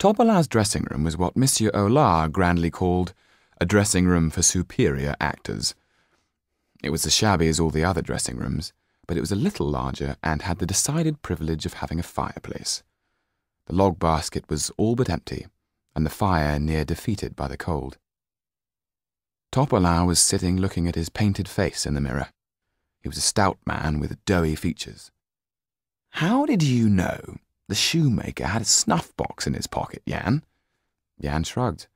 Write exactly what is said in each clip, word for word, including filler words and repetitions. Topolain's dressing room was what Monsieur Olar grandly called a dressing room for superior actors. It was as shabby as all the other dressing rooms, but it was a little larger and had the decided privilege of having a fireplace. The log basket was all but empty, and the fire near defeated by the cold. Topolain was sitting looking at his painted face in the mirror. He was a stout man with doughy features. "How did you know the shoemaker had a snuff box in his pocket, Yan?" Yan shrugged.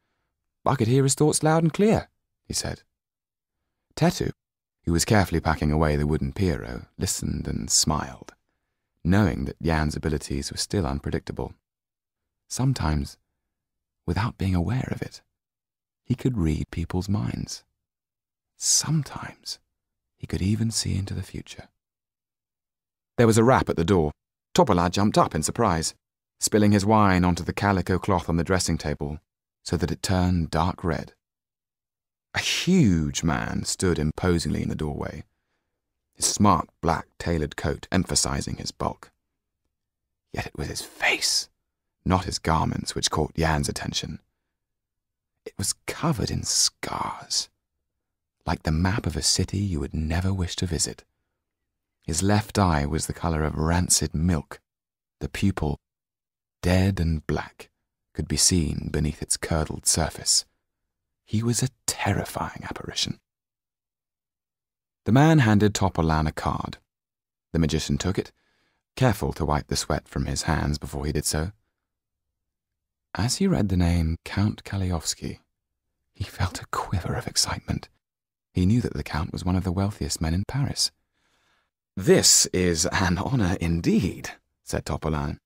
"I could hear his thoughts loud and clear," he said. Têtu, who was carefully packing away the wooden pierrot, listened and smiled, knowing that Yan's abilities were still unpredictable. Sometimes, without being aware of it, he could read people's minds. Sometimes, he could even see into the future. There was a rap at the door. Topolain jumped up in surprise, spilling his wine onto the calico cloth on the dressing table so that it turned dark red. A huge man stood imposingly in the doorway, his smart black tailored coat emphasizing his bulk. Yet it was his face, not his garments, which caught Yan's attention. It was covered in scars, like the map of a city you would never wish to visit. His left eye was the colour of rancid milk. The pupil, dead and black, could be seen beneath its curdled surface. He was a terrifying apparition. The man handed Topolain a card. The magician took it, careful to wipe the sweat from his hands before he did so. As he read the name Count Kalliovski, he felt a quiver of excitement. He knew that the Count was one of the wealthiest men in Paris. "This is an honour indeed," said Topolain.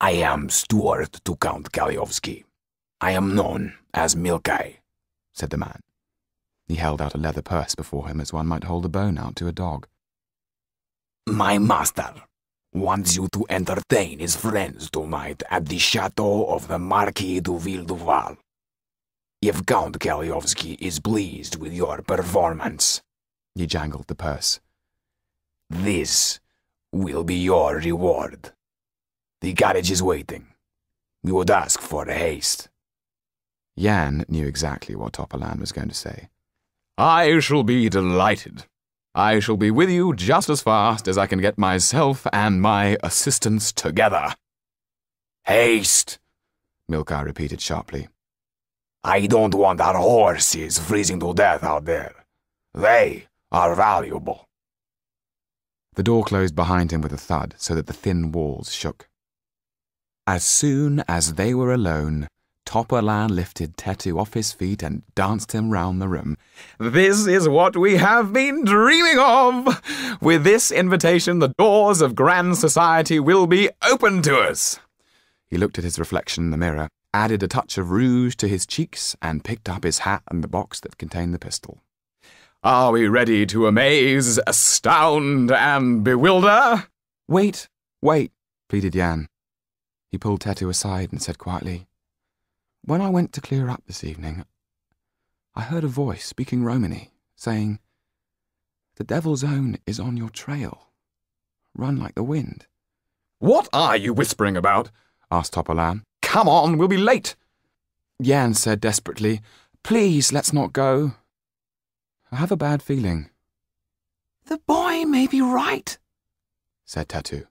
"I am steward to Count Kalliovski. I am known as Milkeye," said the man. He held out a leather purse before him as one might hold a bone out to a dog. "My master wants you to entertain his friends tonight at the chateau of the Marquis de Villeduval. If Count Kalliovski is pleased with your performance," he jangled the purse, "this will be your reward. The carriage is waiting. We would ask for haste." Yan knew exactly what Topolain was going to say. "I shall be delighted. I shall be with you just as fast as I can get myself and my assistants together." "Haste!" Milkeye repeated sharply. "I don't want our horses freezing to death out there. They are valuable." The door closed behind him with a thud so that the thin walls shook. As soon as they were alone, Topolain lifted Têtu off his feet and danced him round the room. "This is what we have been dreaming of! With this invitation, the doors of grand society will be open to us!" He looked at his reflection in the mirror, added a touch of rouge to his cheeks, and picked up his hat and the box that contained the pistol. "Are we ready to amaze, astound, and bewilder?" "Wait, wait," pleaded Yan. He pulled Têtu aside and said quietly, "When I went to clear up this evening, I heard a voice speaking Romany, saying, 'The devil's own is on your trail. Run like the wind.'" "What are you whispering about?" asked Topolain. "Come on, we'll be late." Yan said desperately, "Please, let's not go. I have a bad feeling." "The boy may be right," said Têtu.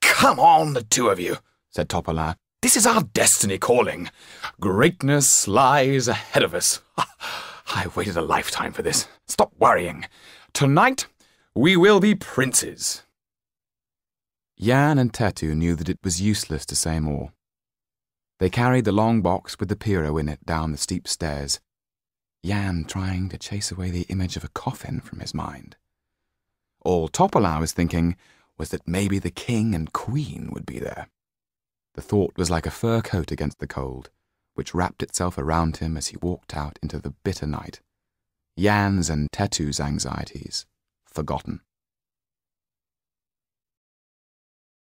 "Come on, the two of you," said Topolain. "This is our destiny calling. Greatness lies ahead of us. I waited a lifetime for this. Stop worrying. Tonight, we will be princes." Yan and Têtu knew that it was useless to say more. They carried the long box with the pierrot in it down the steep stairs, Yan trying to chase away the image of a coffin from his mind. All Topolain was thinking was that maybe the king and queen would be there. The thought was like a fur coat against the cold, which wrapped itself around him as he walked out into the bitter night. Yan's and Têtu's anxieties forgotten.